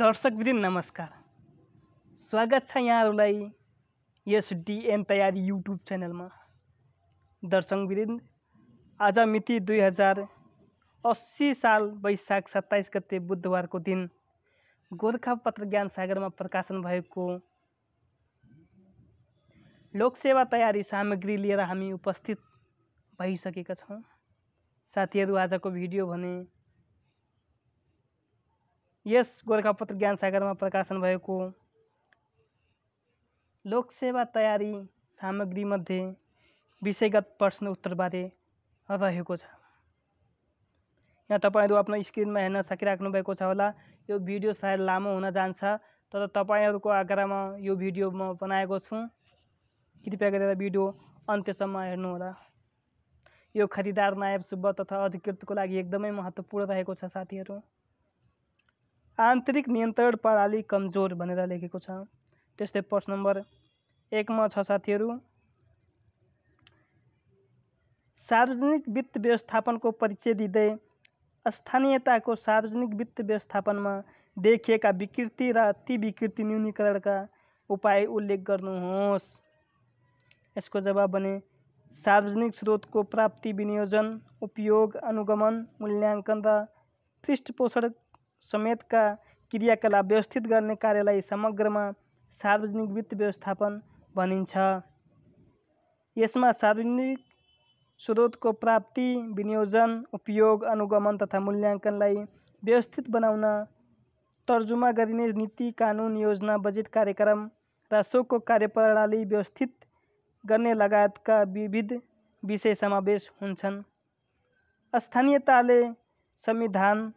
दर्शकवृन्द नमस्कार, स्वागत छ यहाँहरुलाई यस डीएन तयारी यूट्यूब चैनल में। दर्शकवृन्द आज मिति 2080 साल बैशाख 27 गते बुधवार को दिन गोरखापत्र ज्ञानसागर में प्रकाशन भएको लोकसेवा तयारी सामग्री लिएर हामी उपस्थित भइसकेका छौं। साथीहरु, आजको भिडियो भने यस गोरखापत्र ज्ञानसागर में प्रकाशन भएको लोकसेवा तयारी सामग्री मध्ये विषयगत प्रश्न उत्तर बारे रहेको छ। यहाँ तपाईहरु आफ्नो स्क्रिनमा हेर्न सकिराख्नु भएको छ होला। यो भिडियो सायद लामो हुन जान्छ, तर तपाईहरुको आग्रहमा यो भिडियो म बनाएको छु। कृपया गरेर भिडियो अन्त्यसम्म हेर्नु होला। यो खरिदार नायब सुब्बा तथा अधिकृतको लागि एकदमै महत्त्वपूर्ण रहेको छ। साथीहरु, आंतरिक नियन्त्रण प्रणाली कमजोर भनेर लेखेको छ। त्यस्तै प्रश्न नम्बर 1 मा छ साथीहरु, सार्वजनिक वित्त व्यवस्थापनको परिचय दिँदै स्थानीयताको सार्वजनिक वित्त व्यवस्थापनमा देखिएका विकृति र ती विकृति न्यूनीकरणका उपाय उल्लेख गर्नुहोस्। यसको जवाब भने सार्वजनिक स्रोतको प्राप्ति, विनियोजन, उपयोग, अनुगमन, मूल्याङ्कन र पृष्ठपोषण समेत का क्रियाकलाप व्यवस्थित गर्ने कार्यलाई समग्रमा सार्वजनिक वित्त व्यवस्थापन भनिन्छ। यसमा सार्वजनिक स्रोतको प्राप्ति, विनियोजन, उपयोग, अनुगमन तथा मूल्याङ्कनलाई व्यवस्थित बनाउन तर्जुमा गरिने नीति, कानून, योजना, बजेट, कार्यक्रम र सोको कार्यप्रणाली व्यवस्थित गर्ने लगायतका विविध विषय समावेश हुन्छन्। स्थानीयताले संविधान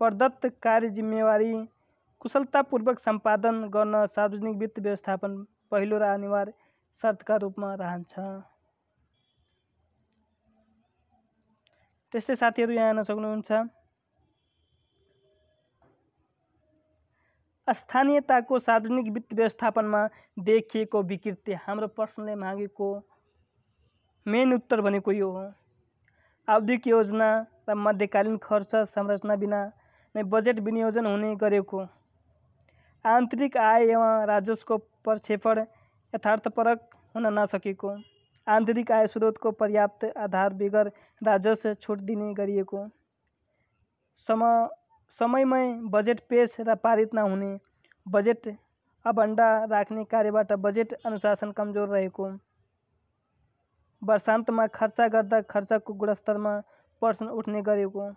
प्रदत्त कार्य जिम्मेवारी कुशलतापूर्वक संपादन गर्न सार्वजनिक वित्त व्यवस्थापन पहिलो र अनिवार्य शर्तका रूपमा रहन्छ। त्यस्तै साथीहरु, यहाँ हेर्न सक्नुहुन्छ, स्थानीयताको सार्वजनिक वित्त व्यवस्थापनमा देखिएको विकृति। हाम्रो प्रश्नले मागेको मेन उत्तर भनेको यो हो। आवधिक योजना र मध्यकालीन खर्च संरचना बिना नै बजेट विनियोजन हुने गरेको, आंतरिक आय एवं राजस्वको प्रक्षेपण यथार्थपरक हुन नसकेको, आंतरिक आय स्रोतको पर्याप्त आधार बिगर राजस्व छुट दिने गरिएको, समयमै बजेट पेश र पारित नहुने, बजेट अभण्डा राख्ने कार्यबाट बजेट अनुशासन कमजोर रहेको, वर्षान्तमा खर्च गर्दा खर्चको गुणस्तरमा प्रश्न उठ्ने गरेको।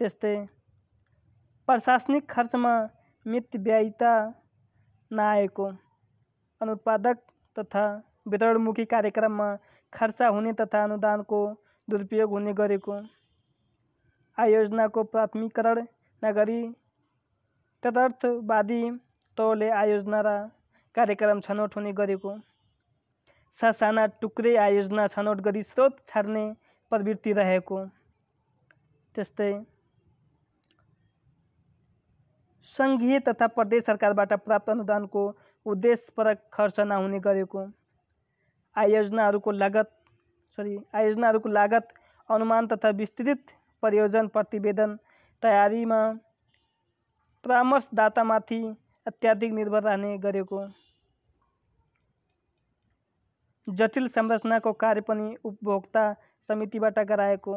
त्यस्तै प्रशासनिक खर्चमा मितव्ययिता नआएको, अनुत्पादक तथा वितरणमुखी कार्यक्रममा खर्च हुने तथा अनुदानको दुरुपयोग हुने गरेको, आयोजनाको प्राथमिकरण नगरी तदर्थवादी तौरले आयोजना र कार्यक्रम छनौट हुने गरेको, सासाना टुक्रै आयोजना छनौट गरी स्रोत छाड्ने प्रवृत्ति रहेको। त्यस्तै संघीय तथा प्रदेश सरकारबाट प्राप्त अनुदानको उद्देश्यपरक खर्च नहुने गरेको, आयोजनाहरूको लागत अनुमान तथा विस्तृत परियोजना प्रतिवेदन तयारीमा परामर्शदातामाथि अत्याधिक निर्भर रहने गरेको, जटिल संरचनाको कार्य पनि उपभोक्ता समितिबाट गराएको,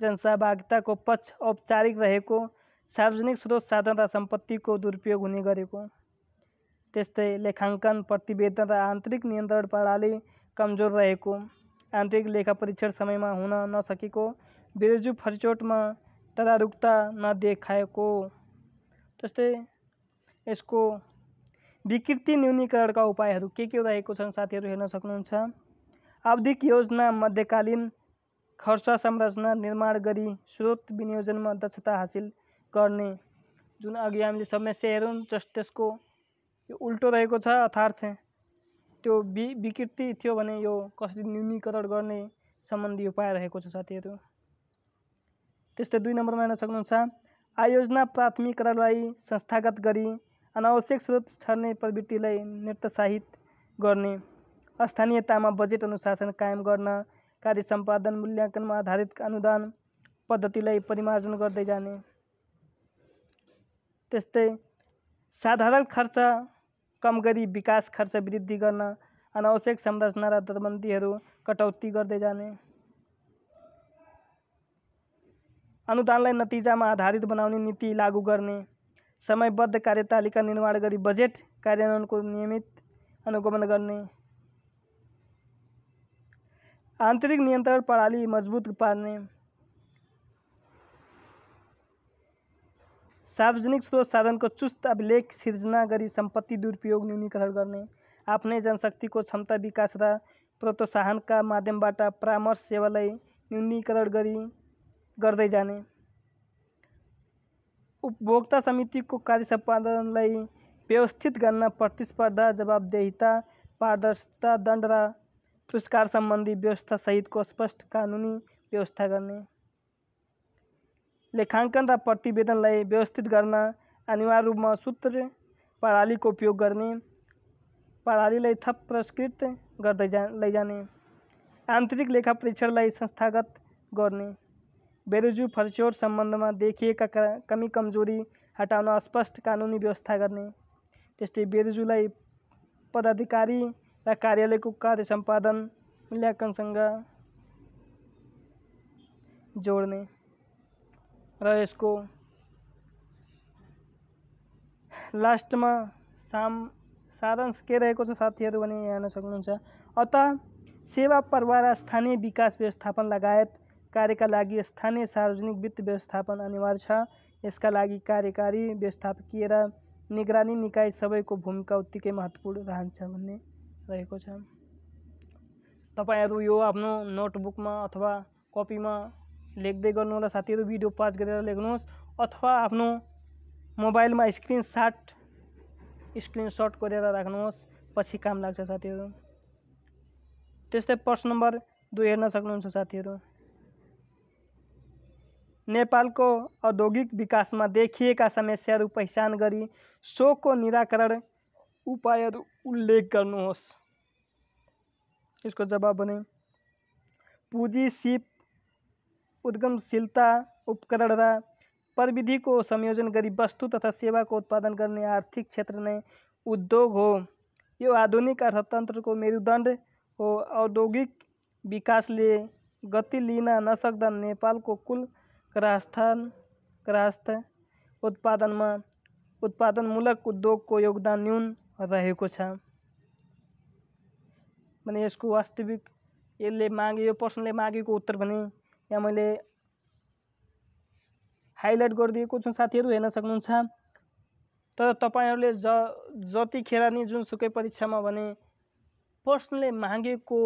जनसहभागिताको पक्ष औपचारिक रहेको, सार्वजनिक स्रोत, साधन र सम्पत्तिको दुरुपयोग हुने गरेको। त्यस्तै लेखाङ्कन, प्रतिवेदन र आन्तरिक नियन्त्रण प्रणाली कमजोर रहेको, आन्तरिक लेखा परीक्षण समयमा हुन नसकेको, बेरोजु फर्चोटमा तदारुकता नदेखाएको। त्यस्तै यसको विकृति न्यूनीकरणका उपायहरू के रहेको छन् साथीहरू हेर्न सक्नुहुन्छ। आवधिक योजना, मध्यकालीन खर्च संरचना निर्माण गरी स्रोत विनियोजनमा दक्षता हासिल गर्ने, जुन अघि हामीले समस्या हेरौँ, त्यसको यो उल्टो रहेको छ। अर्थात् त्यो विकृति थियो भने यो कसरी न्यूनीकरण गर्ने सम्बन्धी उपाय रहेको छ साथीहरू। त्यस्तै 2 नम्बरमा हेर्न सक्नुहुन्छ, आयोजना प्राथमिकरणलाई संस्थागत गरी अनावश्यक स्रोत छर्ने प्रवृत्तिलाई निरुत्साहित गर्ने, स्थानीयतामा बजेट अनुशासन कायम गर्न कार्य सम्पादन, मूल्याङ्कनमा आधारित अनुदान पद्धतिलाई परिमार्जन गर्दै जाने। त्यस्तै साधारण खर्च कम गरी विकास खर्च वृद्धि गर्न अनावश्यक संरचना र दरबन्दीहरू कटौती गर्दै जाने, अनुदानलाई नतिजामा आधारित बनाउने नीति लागू गर्ने, समयबद्ध कार्यतालिका निर्माण गरी बजेट कार्यान्वयनको नियमित अनुगमन गर्ने, आन्तरिक नियन्त्रण प्रणाली मजबुत पार्ने, सार्वजनिक स्रोत साधनको चुस्त अभिलेख सिर्जना गरी सम्पत्ति दुरुपयोग न्यूनीकरण गर्ने, आफ्नै जनशक्तिको क्षमता विकास र प्रोत्साहनका माध्यमबाट परामर्श सेवालाई न्यूनीकरण गरी गर्दै जाने, उपभोक्ता समितिको कार्य सम्पादनलाई व्यवस्थित गर्न प्रतिस्पर्धा, जवाबदेहिता, पारदर्शिता, दण्ड र पुरस्कार सम्बन्धी व्यवस्था सहितको स्पष्ट कानुनी व्यवस्था गर्ने, लेखाङ्कन र प्रतिवेदनलाई व्यवस्थित गर्न अनिवार्य रूपमा सूत्र प्रणालीको उपयोग गर्ने, प्रणालीलाई थप परिष्कृत गर्दै लैजाने, आन्तरिक लेखा परीक्षणलाई संस्थागत गर्ने, बेरुजु फर्चोर सम्बन्धमा देखिएका कमी कमजोरी हटाउन स्पष्ट कानुनी व्यवस्था गर्ने, त्यस्तै बेरुजुलाई पदाधिकारी र कार्यालयको कार्य सम्पादन मूल्याङ्कनसँग जोड्ने र यसको लास्टमा सारांश के रहेको छ साथीहरू भने यहाँ हेर्न सक्नुहुन्छ। अतः सेवा प्रवाह र स्थानीय विकास व्यवस्थापन लगायत कार्यका लागि स्थानीय सार्वजनिक वित्त व्यवस्थापन अनिवार्य छ। यसका लागि कार्यकारी, व्यवस्थापकीय र निगरानी निकाय सबैको भूमिका उत्तिकै महत्त्वपूर्ण रहन्छ भन्ने रहेको छ। तपाईहरु यो आफ्नो नोटबुकमा अथवा कपीमा लेख्दै गर्नु होला साथीहरु, भिडियो पास गरेर लेख्नुहोस् अथवा आफ्नो मोबाइलमा स्क्रिनशट गरेर राख्नुहोस्, पछि काम लाग्छ साथीहरु। त्यस्तै प्रश्न नम्बर 2 हेर्न सक्नुहुन्छ साथीहरु। नेपालको औद्योगिक विकासमा देखिएका समस्याहरू पहिचान गरी सोको निराकरण उपायहरू उल्लेख गर्नुहोस्। यसको जवाब भने पुँजी, सिप, उद्यमशीलता, उपकरण र प्रविधिको संयोजन गरी वस्तु तथा सेवाको उत्पादन गर्ने आर्थिक क्षेत्र नै उद्योग हो। यो आधुनिक अर्थतन्त्रको मेरुदण्ड हो। औद्योगिक विकासले गति लिन नसक्दा नेपालको कुल ग्राहस्थ उत्पादनमा उत्पादनमूलक उद्योगको योगदान न्यून रहेको छ भने यसको वास्तविक यो प्रश्नले मागेको उत्तर भने यहाँ मैले हाइलाइट गरिदिएको छु साथीहरू, हेर्न सक्नुहुन्छ। तर तपाईहरुले जतिखेर नि जुनसुकै परीक्षामा भने प्रश्नले मागेको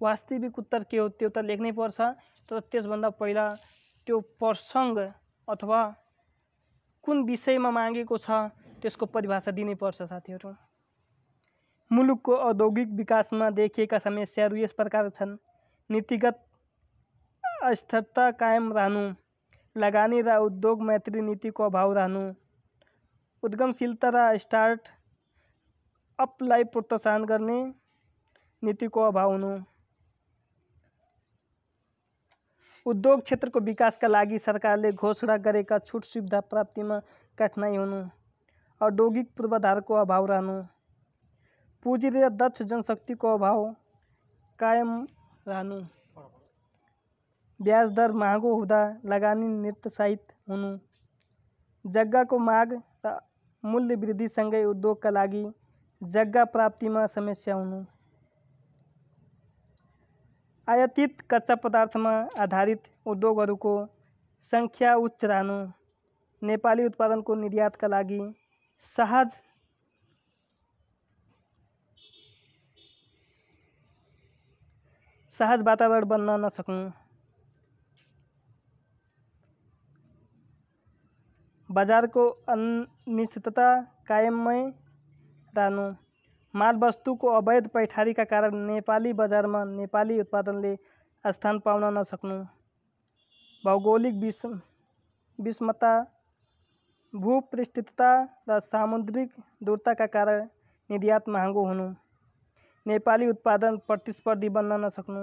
वास्तविक उत्तर के हो त्यो त लेख्नै पर्छ, तर त्यसभन्दा पहिला त्यो प्रसंग अथवा कुन विषयमा मागेको छ त्यसको परिभाषा दिनुपर्छ साथीहरू। मुलुकको औद्योगिक विकासमा देखिएका समस्याहरू यस प्रकार छन्: नीतिगत अस्थिरता कायम रहनु, लगानी र उद्योग मैत्री नीतिको अभाव रहनु, उद्यमशीलता र स्टार्टअपलाई प्रोत्साहन गर्ने नीतिको अभाव हुनु, उद्योग क्षेत्रको विकासका लागि सरकारले घोषणा गरेका छुट सुविधा प्राप्तिमा कठिनाई हुनु, औद्योगिक पूर्वाधारको अभाव रहनु, पुँजी र दक्ष जनशक्तिको अभाव कायम रहनु, ब्याज दर महँगो हुँदा लगानी निरुत्साहित हुनु, जग्गाको माग र मूल्य वृद्धिसँगै उद्योगका लागि जग्गा प्राप्तिमा समस्या हुनु, आयातित कच्चा पदार्थमा आधारित उद्योगहरूको संख्या उच्च रहनु, नेपाली उत्पादनको निर्यातका लागि सहज सहज वातावरण बन्न नसक्नु, बजारको अनिश्चितता कायममै रहनु, मालवस्तुको अवैध पैठारीका कारण नेपाली बजारमा नेपाली उत्पादनले स्थान पाउन नसक्नु, भौगोलिक विषमता, भूपृष्ठता र सामुद्रिक दूरताका कारण निर्यात महँगो हुनु, नेपाली उत्पादन प्रतिस्पर्धी बन्न नसक्नु,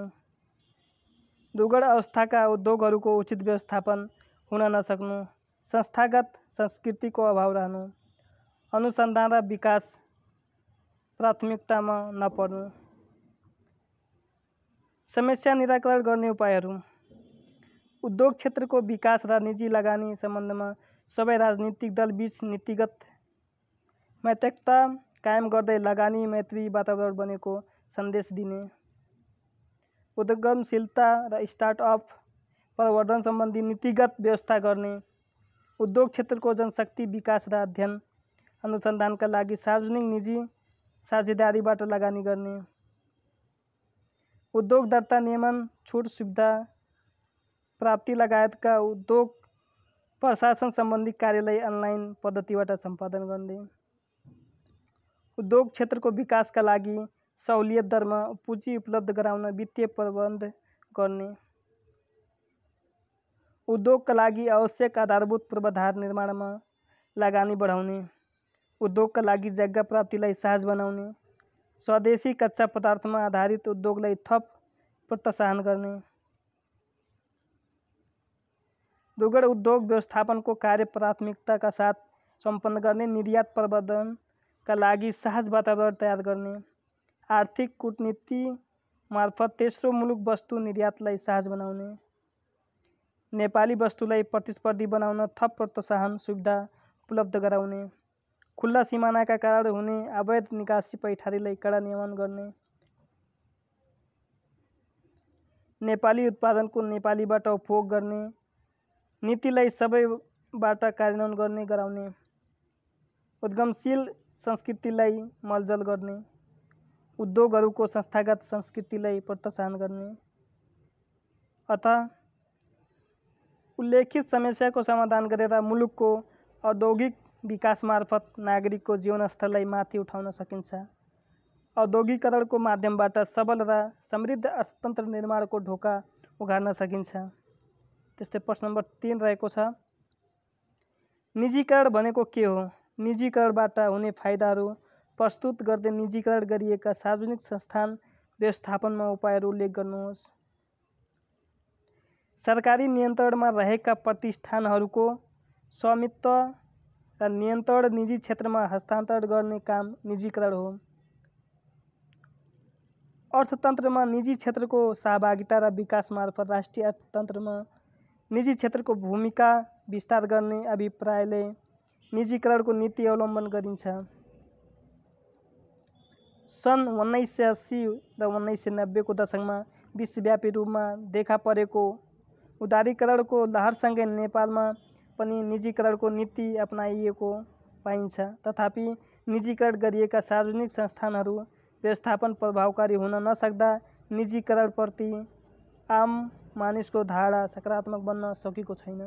दुर्गम अवस्थाका उद्योगहरूको उचित व्यवस्थापन हुन नसक्नु, संस्थागत संस्कृति को अभाव रहनु, अनुसंधान र विकास प्राथमिकता में नपर्नु। समस्या निराकरण गर्ने उपायहरू। उद्योग क्षेत्र को विकास र निजी लगानी संबंध में सबै राजनीतिक दल बीच नीतिगत मैत्रीता कायम गर्दै लगानी मैत्री वातावरण बनेको सन्देश दिने। उद्यमशीलता र स्टार्टअप प्रवर्धन संबंधी नीतिगत व्यवस्था गर्ने। उद्योग क्षेत्र को जनशक्ति विकास र अध्ययन अनुसंधान का लागि सार्वजनिक निजी साझेदारीबाट लगानी गर्ने। उद्योग दर्ता नियमन, छूट, सुविधा प्राप्ति लगायत का उद्योग प्रशासन संबंधी कार्यालय अनलाइन पद्धतिबाट संपादन गर्ने। उद्योग क्षेत्र को विकास का लागि सहुलियत दर में पूंजी उपलब्ध कराने वित्तीय प्रबंध गर्ने। उद्योग का लागि आवश्यक आधारभूत पूर्वाधार निर्माण में लगानी बढ़ाने। उद्योग का लागि जग्गा प्राप्तिलाई सहज बनाने। स्वदेशी कच्चा पदार्थ में आधारित उद्योगलाई थप प्रोत्साहन गर्ने। दुग्ध उद्योग व्यवस्थापन को कार्य प्राथमिकता का साथ संपन्न करने। निर्यात प्रबंधन का लागि सहज वातावरण तैयार करने। आर्थिक कूटनीति मार्फत तेस्रो मुलुक वस्तु निर्यातलाई सहज बनाने। नेपाली वस्तुलाई प्रतिस्पर्धी बनाउन थप प्रोत्साहन सुविधा उपलब्ध गराउने। खुला सीमाना का कारण हुने अवैध निकासी पैठारीलाई कडा नियमन गर्ने। नेपाली उत्पादन को नेपालीबाट उपभोग गर्ने नीतिलाई सबैबाट कार्यान्वयन गर्ने गराउने। उद्यमशील संस्कृतिलाई मलजल गर्ने। उद्योगहरूको संस्थागत संस्कृतिलाई प्रोत्साहन गर्ने। अतः उल्लेखित समस्याको समाधान गरेर मुलुकको औद्योगिक विकास मार्फत नागरिकको जीवनस्तरलाई माथि उठाउन सकिन्छ। औद्योगिकरणको माध्यमबाट सबल र समृद्ध अर्थतन्त्र निर्माणको ढोका उघार्न सकिन्छ। त्यस्तै प्रश्न नंबर 3 रहेको छ, निजीकरण भनेको के हो? निजीकरणबाट हुने फाइदाहरू प्रस्तुत गर्दै निजीकरण गरिएका सार्वजनिक संस्थान व्यवस्थापनमा उपायहरू उल्लेख गर्नुहोस्। सरकारी नियन्त्रणमा रहेका प्रतिष्ठानहरूको स्वामित्व र नियन्त्रण निजी क्षेत्रमा हस्तान्तरण गर्ने काम निजीकरण हो। अर्थतन्त्रमा निजी क्षेत्रको सहभागिता र विकास मार्फत राष्ट्रिय अर्थतन्त्रमा निजी क्षेत्र को भूमिका विस्तार गर्ने अभिप्रायले निजीकरण को नीति अवलम्बन गरिन्छ। सन् 1980 र 1990 को दशक में विश्वव्यापी रूप में देखा परेको उदारीकरण को लहरसँगै नेपालमा पनि निजीकरण को नीति अपनाइएको पाइन्छ। तथापि निजीकरण गरिएका सार्वजनिक संस्थानहरू व्यवस्थापन प्रभावकारी हुन नसक्दा निजीकरण प्रति आम मानिसको धारणा सकारात्मक बन्न सकेको छैन।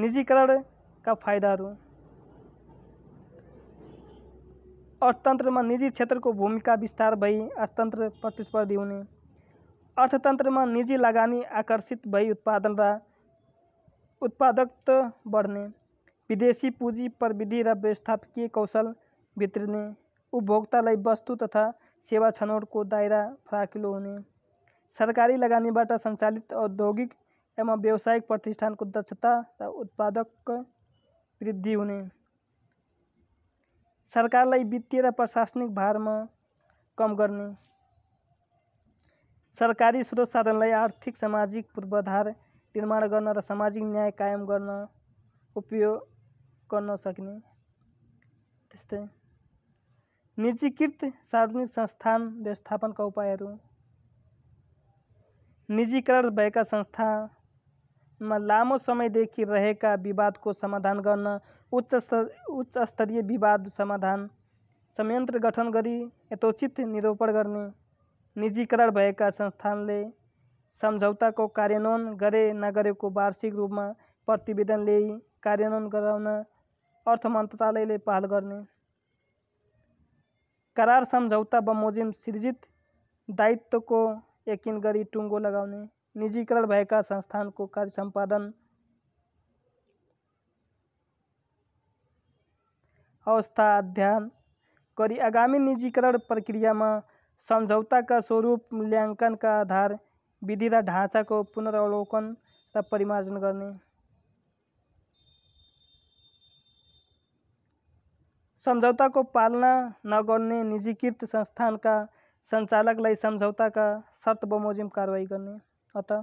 निजीकरण का फाइदाहरू। अर्थतन्त्रमा निजी क्षेत्रको भूमिका विस्तार भई अर्थतन्त्र प्रतिस्पर्धी हुने। अर्थतन्त्रमा निजी लगानी आकर्षित भई उत्पादन र उत्पादकता बढ्ने। विदेशी पूँजी प्रविधि र व्यवस्थापकीय कौशल भित्रिने। उपभोक्तालाई वस्तु तथा सेवा छनौटको दायरा फराकिलो हुने। सरकारी लगानीबाट सञ्चालित औद्योगिक एवं व्यावसायिक प्रतिष्ठानको दक्षता र उत्पादक वृद्धि हुने। सरकारलाई वित्तीय र प्रशासनिक भारमा कम गर्ने। सरकारी स्रोत साधनलाई आर्थिक सामाजिक पूर्वाधार निर्माण गर्न र सामाजिक न्याय कायम गर्न उपयोग गर्न सक्ने। त्यस्तै निजीकृत सार्वजनिक संस्थान व्यवस्थापनका उपायहरू। निजीकरण भएका संस्थामा लामो समयदेखि रहेका विवादको समाधान गर्न उच्च स्तरीय विवाद समाधान संयन्त्र गठन गरी यथोचित निरूपण गर्ने। निजीकरण भएका संस्थानले सम्झौताको कार्यान्वयन गरे नगरेको वार्षिक रूपमा प्रतिवेदन ल्याई कार्यान्वयन गराउन अर्थ मन्त्रालयले पहल गर्ने। करार सम्झौता बमोजिम सिर्जित दायित्वको यकीन गरी टुङ्गो लगाउने। निजीकरण भएका संस्थानको कार्य सम्पादन अवस्था अध्ययन गरी आगामी निजीकरण प्रक्रियामा सम्झौताका स्वरूप मूल्याङ्कनका आधार विधि र ढाँचाको पुनरावलोकन र परिमार्जन गर्ने। सम्झौता को पालना नगर्ने निजीकृत संस्थान का संचालकलाई सम्झौता का शर्त बमोजिम कारवाही गर्ने। अतः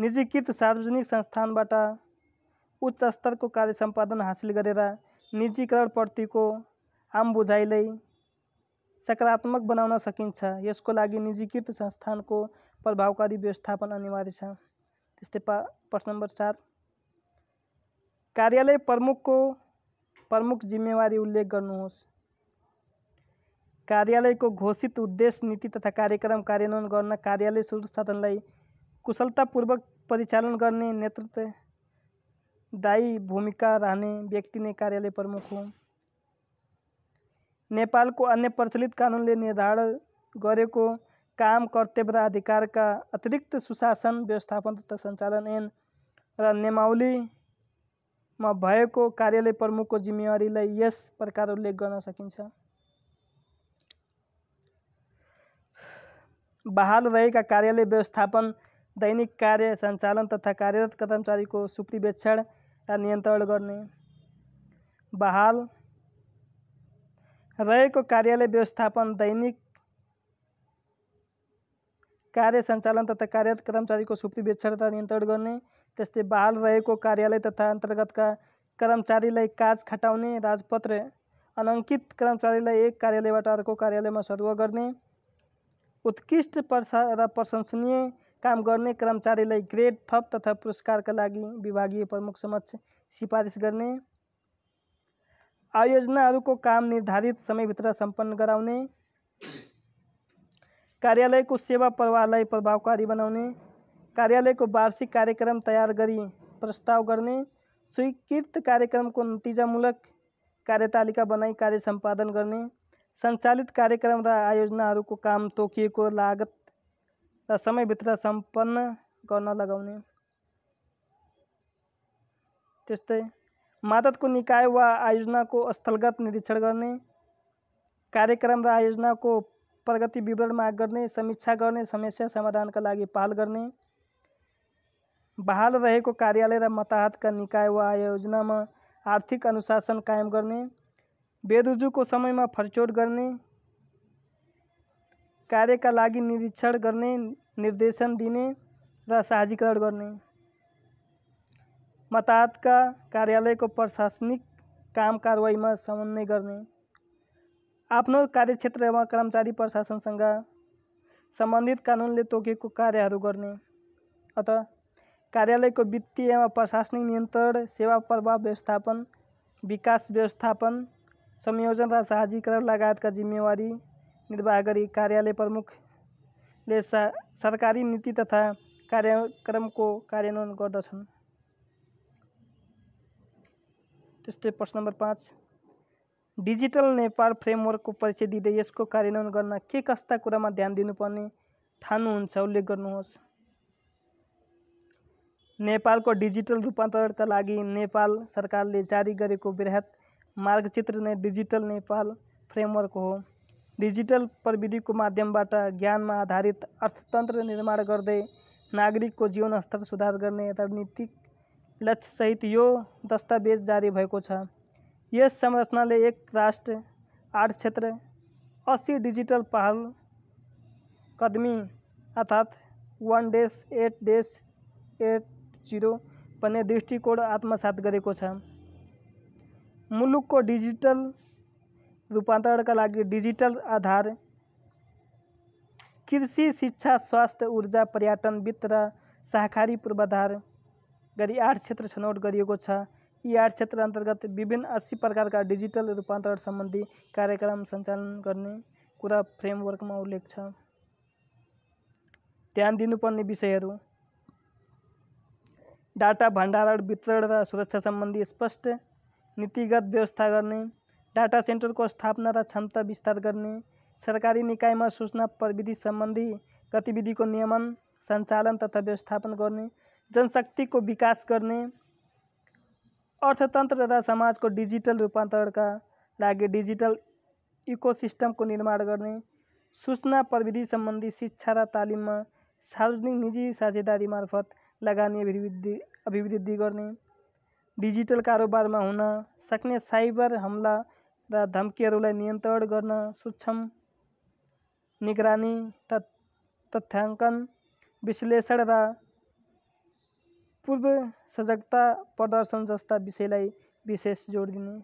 निजीकृत सार्वजनिक संस्थानबाट उच्च स्तरको कार्य सम्पादन हासिल गरेर निजीकरण प्रतिको आम बुझाइलाई सकारात्मक बनाउन सकिन्छ। यसको लागि निजीकृत संस्थानको प्रभावकारी व्यवस्थापन अनिवार्य छ। त्यस्तै प्रश्न नम्बर 4, कार्यालय प्रमुखको प्रमुख जिम्मेवारी उल्लेख गर्नुहोस्। कार्यालयको घोषित उद्देश्य, नीति तथा कार्यक्रम कार्यान्वयन गर्न कार्यालय संसाधनलाई कुशलतापूर्वक परिचालन गर्ने नेतृत्वदायी भूमिका रहने व्यक्ति नै कार्यालय प्रमुख हो। नेपालको अन्य प्रचलित कानुनले निर्धारण गरेको काम, कर्तव्य र अधिकारका अतिरिक्त सुशासन, व्यवस्थापन तथा सञ्चालन ऐन र नियमावलीमा भएको कार्यालय प्रमुखको जिम्मेवारीलाई यस प्रकार उल्लेख गर्न सकिन्छ। बहाल रहेका कार्यालय व्यवस्थापन, दैनिक कार्य सञ्चालन तथा कार्यरत कर्मचारीको सुपरिवेक्षण र नियन्त्रण गर्ने। बहाल रहेको कार्यालय व्यवस्थापन, दैनिक कार्य सञ्चालन तथा कार्यरत कर्मचारीको सुपरिवेक्षण र नियन्त्रण गर्ने। त्यस्तै बहाल रहेको कार्यालय तथा अन्तर्गतका कर्मचारीलाई काज खटाउने, राजपत्र अनङ्कित कर्मचारीलाई एक कार्यालयबाट अर्को कार्यालयमा सद्व गर्ने, उत्कृष्ट र प्रशंसनीय काम गर्ने कर्मचारीलाई ग्रेड, थप तथा पुरस्कारका लागि विभागीय प्रमुख समक्ष सिफारिस गर्ने, आयोजनाहरूको काम निर्धारित समयभित्र सम्पन्न गराउने, कार्यालयको सेवा प्रवाहलाई प्रभावकारी बनाउने, कार्यालयको वार्षिक कार्यक्रम तयार गरी प्रस्ताव गर्ने, स्वीकृत कार्यक्रमको नतिजामूलक कार्यतालिका बनाई कार्य सम्पादन गर्ने, सञ्चालित कार्यक्रम र आयोजनाहरूको काम तोकिएको लागत र समयभित्र सम्पन्न गर्न लगाउने। त्यस्तै मादतको निकाय वा आयोजनाको स्थलगत निरीक्षण गर्ने, कार्यक्रम र आयोजनाको प्रगति विवरण माग गर्ने, समीक्षा गर्ने, समस्या समाधानका लागि पहल गर्ने, बहाल रहेको कार्यालय र मताहतका निकाय वा आयोजनामा आर्थिक अनुशासन कायम गर्ने, बेरुजुको समयमा फर्चोट गर्ने, कार्यका लागि निरीक्षण गर्ने, निर्देशन दिने र साझीकरण गर्ने, मताहतका कार्यालयको प्रशासनिक काम कारवाहीमा समन्वय गर्ने, आफ्नो कार्यक्षेत्रमा कर्मचारी प्रशासनसँग सम्बन्धित कानुनले तोकेको कार्यहरू गर्ने। अतः कार्यालयको वित्तीय एवं प्रशासनिक नियन्त्रण, सेवा प्रवाह व्यवस्थापन, विकास व्यवस्थापन, संयोजन र साझीकरण लगायतका जिम्मेवारी निर्वाह गरी कार्यालय प्रमुखले सरकारी नीति तथा कार्यक्रमको कार्यान्वयन गर्दछन्। त्यस्तै प्रश्न नम्बर 5, डिजिटल नेपाल फ्रेमवर्कको परिचय दिँदै यसको कार्यान्वयन गर्न के कस्ता कुरामा ध्यान दिनुपर्ने ठान्नुहुन्छ उल्लेख गर्नुहोस्। नेपालको डिजिटल रूपान्तरणका लागि नेपाल सरकारले जारी गरेको बृहत मार्गचित्र नै डिजिटल नेपाल फ्रेमवर्क हो। डिजिटल प्रविधिको माध्यमबाट ज्ञानमा आधारित अर्थतन्त्र निर्माण गर्दै नागरिकको जीवनस्तर सुधार गर्ने रणनीतिक लक्ष्यसहित यो दस्तावेज जारी भएको छ। यस संरचनाले एक राष्ट्र, 8 क्षेत्र, 80 डिजिटल पहल कदमी अर्थात् 1-8-80 भन्ने दृष्टिकोण आत्मसात गरेको छ। मुलुकको डिजिटल रूपान्तरणका लागि डिजिटल आधार कृषि, शिक्षा, स्वास्थ्य, ऊर्जा, पर्यटन, वित्त र सहकारी पूर्वाधार गरी 8 क्षेत्र छनौट गरिएको छ। यी 8 क्षेत्र अन्तर्गत विभिन्न 80 प्रकारका डिजिटल रूपान्तरण सम्बन्धी कार्यक्रम सञ्चालन गर्ने कुरा फ्रेमवर्कमा उल्लेख छ। ध्यान दिनुपर्ने विषयहरू, डाटा भण्डारण, वितरण र सुरक्षा सम्बन्धी स्पष्ट नीतिगत व्यवस्था गर्ने, डाटा सेन्टरको स्थापना र क्षमता विस्तार गर्ने, सरकारी निकायमा सूचना प्रविधि सम्बन्धी गतिविधिको नियमन, सञ्चालन तथा व्यवस्थापन गर्ने, जनशक्तिको विकास गर्ने, अर्थतन्त्र तथा समाजको डिजिटल रूपान्तरणका लागि डिजिटल इकोसिस्टमको निर्माण गर्ने, सूचना प्रविधि सम्बन्धी शिक्षा र तालिममा सार्वजनिक निजी साझेदारी मार्फत लगानी अभिवृद्धि गर्ने, डिजिटल कारोबारमा हुन सक्ने साइबर हमला र धम्कीहरूलाई नियन्त्रण गर्न सूक्ष्म निगरानी तथ्याङ्कन विश्लेषण र पूर्व सजगता प्रदर्शन जस्ता विषयलाई विशेष जोड दिने।